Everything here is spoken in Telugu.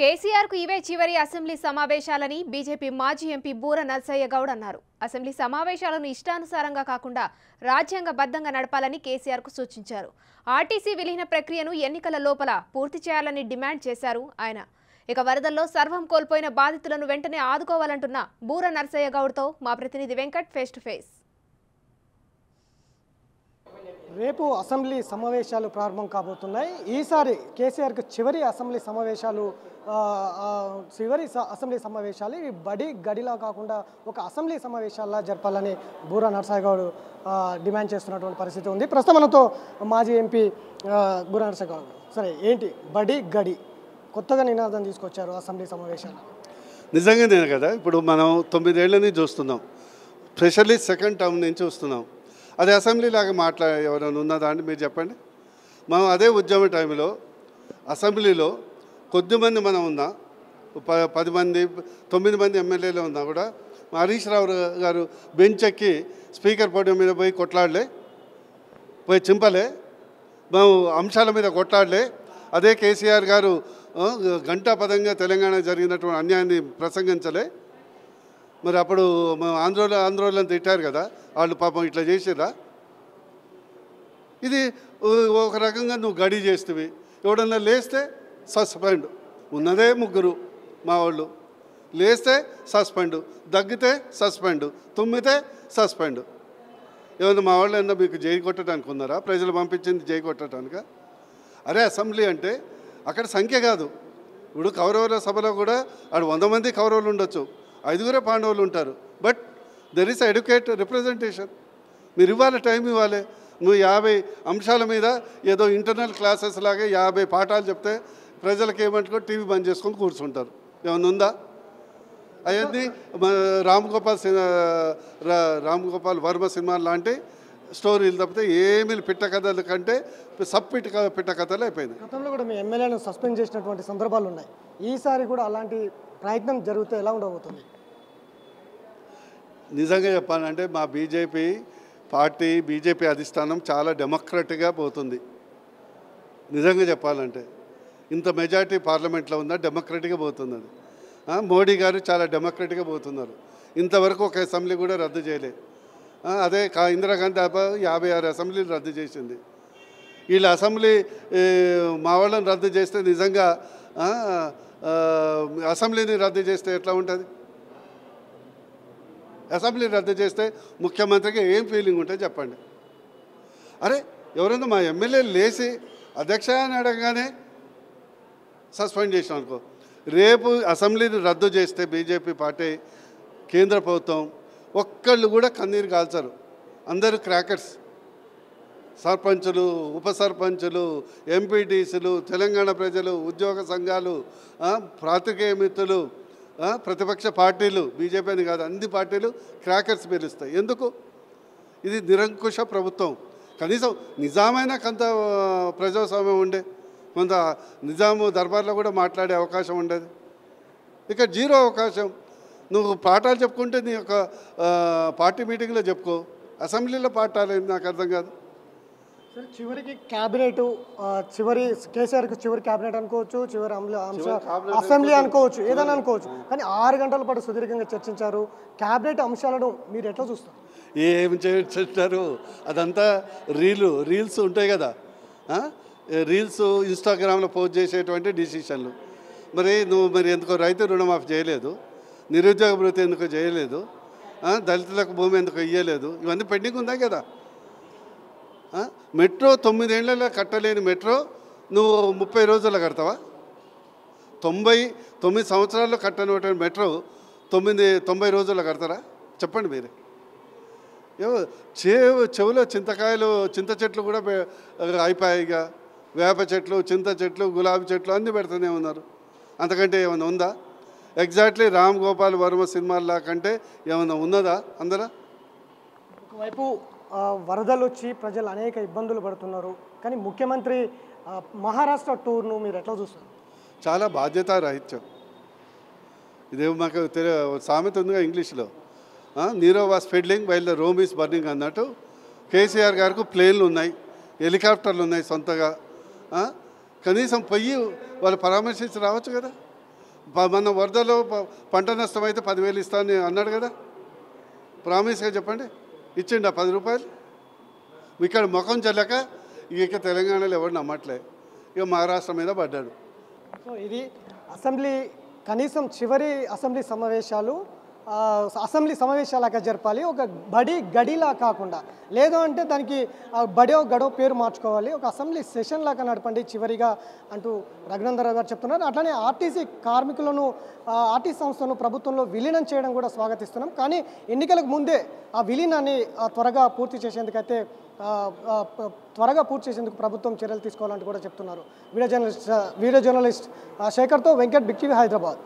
కేసీఆర్ కు ఇవే చివరి అసెంబ్లీ సమావేశాలని బీజేపీ మాజీ ఎంపీ బూరా నరసయ్య గౌడ్ అన్నారు. అసెంబ్లీ సమావేశాలను ఇష్టానుసారంగా కాకుండా రాజ్యాంగబద్ధంగా నడపాలని కేసీఆర్ కు సూచించారు. ఆర్టీసీ విలీన ప్రక్రియను ఎన్నికల లోపల పూర్తి చేయాలని డిమాండ్ చేశారు ఆయన. ఇక వరదల్లో సర్వం కోల్పోయిన బాధితులను వెంటనే ఆదుకోవాలంటున్న బూరా నరసయ్య గౌడ్ తో మా ప్రతినిధి వెంకట్ ఫేస్ టు ఫేస్. రేపు అసెంబ్లీ సమావేశాలు ప్రారంభం కాబోతున్నాయి. ఈసారి కేసీఆర్కు చివరి అసెంబ్లీ సమావేశాలు బడి గడిలా కాకుండా ఒక అసెంబ్లీ సమావేశాల్లో జరపాలని బూరా నరసయ్య గౌడ్ డిమాండ్ చేస్తున్నటువంటి పరిస్థితి ఉంది. ప్రస్తుతం మనతో మాజీ ఎంపీ బూరా నరసయ్య గౌడ్. సరే, ఏంటి బడి గడి కొత్తగా నినాదం తీసుకొచ్చారు అసెంబ్లీ సమావేశాలు? నిజంగానే కదా, ఇప్పుడు మనం 9 ఏళ్ళని చూస్తున్నాం, స్పెషల్లీ సెకండ్ టర్మ్ నుంచి చూస్తున్నాం. అదే అసెంబ్లీలాగా ఎవరైనా ఉన్నదా అని మీరు చెప్పండి. మనం అదే ఉద్యమ టైంలో అసెంబ్లీలో కొద్దిమంది మనం ఉన్నా, 10 మంది 9 మంది ఎమ్మెల్యేలు ఉన్నా కూడా హరీష్ రావు గారు బెంచ్ ఎక్కి స్పీకర్ పోడియం మీద పోయి కొట్లాడలే, పోయి చింపలే, మేము అంశాల మీద కొట్లాడలే. అదే కేసీఆర్ గారు గంటాపదంగా తెలంగాణ జరిగినటువంటి అన్యాయాన్ని ప్రసంగించలే. మరి అప్పుడు ఆంధ్రోళన తిట్టారు కదా, వాళ్ళు పాపం ఇట్లా చేసిరా. ఇది ఒక రకంగా నువ్వు గడి చేస్తేవి, ఎవడన్నా లేస్తే సస్పెండ్, ఉన్నదే 3 మా వాళ్ళు, లేస్తే సస్పెండ్, దగ్గితే సస్పెండ్, తుమ్మితే సస్పెండ్. ఏమన్నా మా వాళ్ళు అన్నా మీకు జై కొట్టడానికి ఉన్నారా? ప్రజలు పంపించింది జై కొట్టడానిక? అరే అసెంబ్లీ అంటే అక్కడ సంఖ్య కాదు. ఇప్పుడు కౌరవుల సభలో కూడా ఆడు 100 మంది కౌరవులు ఉండొచ్చు, 5 పాండవులు ఉంటారు, but there is educate representation. మీరు ఇవ్వాలి, టైం ఇవ్వాలి. నువ్వు 50 అంశాల మీద ఏదో ఇంటర్నల్ క్లాసెస్ లాగా 50 పాఠాలు చెప్తే ప్రజలకు ఏమంటుకో టీవీ బంద్ చేసుకొని కూర్చుంటారు. ఏమన్నా ఉందా? అవన్నీ రామ్ గోపాల్ వర్మ సినిమా లాంటి స్టోరీలు తప్పితే ఏమీ పిట్ట కథల కంటే పిట్ట కథలు అయిపోయినాయి. గతంలో కూడా మీ ఎమ్మెల్యేను సస్పెండ్ చేసినటువంటి సందర్భాలు ఉన్నాయి. ఈసారి కూడా అలాంటి ప్రయత్నం జరిగితే ఎలా ఉండబోతుంది? నిజంగా చెప్పాలంటే మా బీజేపీ పార్టీ, బీజేపీ అధిష్టానం చాలా డెమోక్రటిక్గా పోతుంది. నిజంగా చెప్పాలంటే ఇంత మెజార్టీ పార్లమెంట్లో ఉన్న డెమోక్రటిక్గా పోతుంది. అది మోడీ గారు చాలా డెమోక్రటిక్గా పోతున్నారు. ఇంతవరకు ఒక అసెంబ్లీ కూడా రద్దు చేయలేదు. అదే ఇందిరాగాంధీ 56 అసెంబ్లీలు రద్దు చేసింది. వీళ్ళ అసెంబ్లీ మా వాళ్ళని రద్దు చేస్తే, నిజంగా అసెంబ్లీని రద్దు చేస్తే ఎట్లా ఉంటుంది? అసెంబ్లీ రద్దు చేస్తే ముఖ్యమంత్రికి ఏం ఫీలింగ్ ఉంటుంది చెప్పండి. అరే ఎవరైనా మా ఎమ్మెల్యేలు లేచి అధ్యక్ష అని అడగగానే సస్పెండ్ చేసాం అనుకో, రేపు అసెంబ్లీని రద్దు చేస్తే బీజేపీ పార్టీ, కేంద్ర ప్రభుత్వం ఒక్కళ్ళు కూడా కన్నీరు కాల్చరు. అందరూ క్రాకర్స్, సర్పంచులు, ఉప సర్పంచులు, ఎంపీటీసీలు, తెలంగాణ ప్రజలు, ఉద్యోగ సంఘాలు, పాత్రికేయ మిత్రులు, ప్రతిపక్ష పార్టీలు, బీజేపీ అని కాదు అన్ని పార్టీలు క్రాకర్స్ పేలుస్తాయి. ఎందుకు? ఇది నిరంకుశ ప్రభుత్వం. కనీసం నిజామైన కొంత ప్రజాస్వామ్యం ఉండే, కొంత నిజాము దర్బార్లో కూడా మాట్లాడే అవకాశం ఉండేది. ఇక జీరో అవకాశం. నువ్వు పాఠాలు చెప్పుకుంటే నీ యొక్క పార్టీ మీటింగ్లో చెప్పుకో, అసెంబ్లీలో పాఠాలు ఏంది నాకు అర్థం కాదు. సార్, చివరికి క్యాబినెట్, చివరి కేసీఆర్కి చివరి క్యాబినెట్ అనుకోవచ్చు, చివరి అసెంబ్లీ అనుకోవచ్చు, ఏదైనా అనుకోవచ్చు, కానీ 6 గంటల పాటు సుదీర్ఘంగా చర్చించారు. క్యాబినెట్ అంశాలను మీరు ఎట్లా చూస్తారు? ఏం చేస్తారు? అదంతా రీల్స్ ఉంటాయి కదా, రీల్స్ ఇన్స్టాగ్రామ్లో పోస్ట్ చేసేటువంటి డిసిషన్లు. మరి ఎందుకో రైతు రుణమాఫీ చేయలేదు, నిరుద్యోగ భృతి ఎందుకు చేయలేదు, దళితులకు భూమి ఎందుకు ఇవ్వలేదు, ఇవన్నీ పెండింగ్ ఉన్నాయి కదా. మెట్రో 9 ఏళ్లలో కట్టలేని మెట్రో నువ్వు 30 రోజుల్లో కడతావా? 99 సంవత్సరాల్లో కట్టని మెట్రో 90 రోజుల్లో కడతారా చెప్పండి మీరే. చెవులో చింత చెట్లు కూడా అయిపోయాయిగా, వేప చెట్లు, చింత చెట్లు, గులాబీ చెట్లు అన్నీ పెడుతూనే ఉన్నారు. అంతకంటే ఏమైనా ఉందా? ఎగ్జాక్ట్లీ రామ్ గోపాల్ వర్మ సినిమాల కంటే ఏమైనా ఉన్నదా? అందరా ఒకవైపు వరదలు వచ్చి ప్రజలు అనేక ఇబ్బందులు పడుతున్నారు, కానీ ముఖ్యమంత్రి మహారాష్ట్ర టూర్ను మీరు ఎట్లా చూస్తారు? చాలా బాధ్యత రాహిత్యం. ఇదేమో మాకు సామెత ఉందిగా ఇంగ్లీష్లో, Nero was fiddling while the Rome is burning అన్నట్టు. కేసీఆర్ గారికి ప్లేన్లు ఉన్నాయి, హెలికాప్టర్లు ఉన్నాయి సొంతగా, కనీసం పొయ్యి వాళ్ళు పరామర్శించి రావచ్చు కదా. मन वरदलो पंट नष्टम 10,000 इस्तानी अन्नाडु कदा प्रामिस गा चेप्पंडि इच्चिंडा 10 रूपायलु इक्कड मुखं जल्लक इक तेलंगाणलो एवरु नम्मट्ले इक महाराष्ट्र मीद पड्डाडु। सो इदी असेंब्ली कनीसम चिवरी असेंब्ली समावेशालु అసెంబ్లీ సమావేశాలక జరపాలి ఒక బడి గడిలా కాకుండా లేదు అంటే దానికి బడో గడో పేరు మార్చుకోవాలి ఒక అసెంబ్లీ సెషన్ లాగా నడపండి చివరిగా అంటూ రఘునందరావు గారు చెప్తున్నారు। అట్లానే ఆర్టీసీ కార్మికులను ఆర్టీసీ సంస్థను ప్రభుత్వంలో విలీనం చేయడం కూడా స్వాగతిస్తున్నాం కానీ ఎన్నికలకు ముందే ఆ విలీనాన్ని త్వరగా పూర్తి చేసేందుకైతే త్వరగా పూర్తి చేసేందుకు ప్రభుత్వం చర్యలు తీసుకోవాలని కూడా చెప్తున్నారు। వీడియో జర్నలిస్ట్ शेखर తో వెంకట్ బిక్కివి హైదరాబాద్।